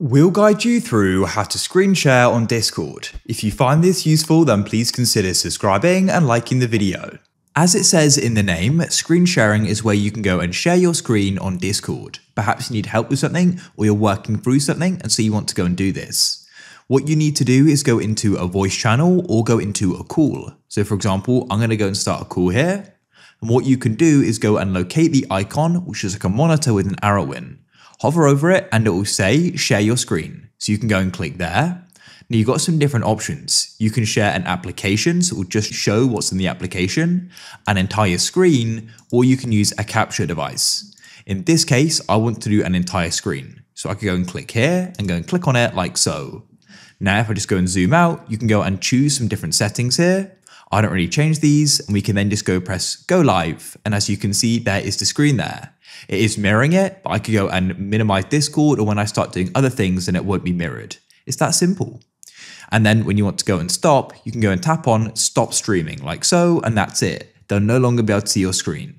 We'll guide you through how to screen share on Discord. If you find this useful, then please consider subscribing and liking the video. As it says in the name, screen sharing is where you can go and share your screen on Discord. Perhaps you need help with something, or you're working through something and so you want to go and do this. What you need to do is go into a voice channel or go into a call. So for example, I'm going to go and start a call here. And what you can do is go and locate the icon, which is like a monitor with an arrow in. Hover over it and it will say share your screen. So you can go and click there. Now you've got some different options. You can share an application, so it will just show what's in the application, an entire screen, or you can use a capture device. In this case, I want to do an entire screen. So I can go and click here and go and click on it like so. Now, if I just go and zoom out, you can go and choose some different settings here. I don't really change these, and we can then just go press go live. And as you can see, there is the screen there. It is mirroring it, but I could go and minimize Discord, or when I start doing other things, then it won't be mirrored. It's that simple. And then when you want to go and stop, you can go and tap on stop streaming like so, and that's it. They'll no longer be able to see your screen.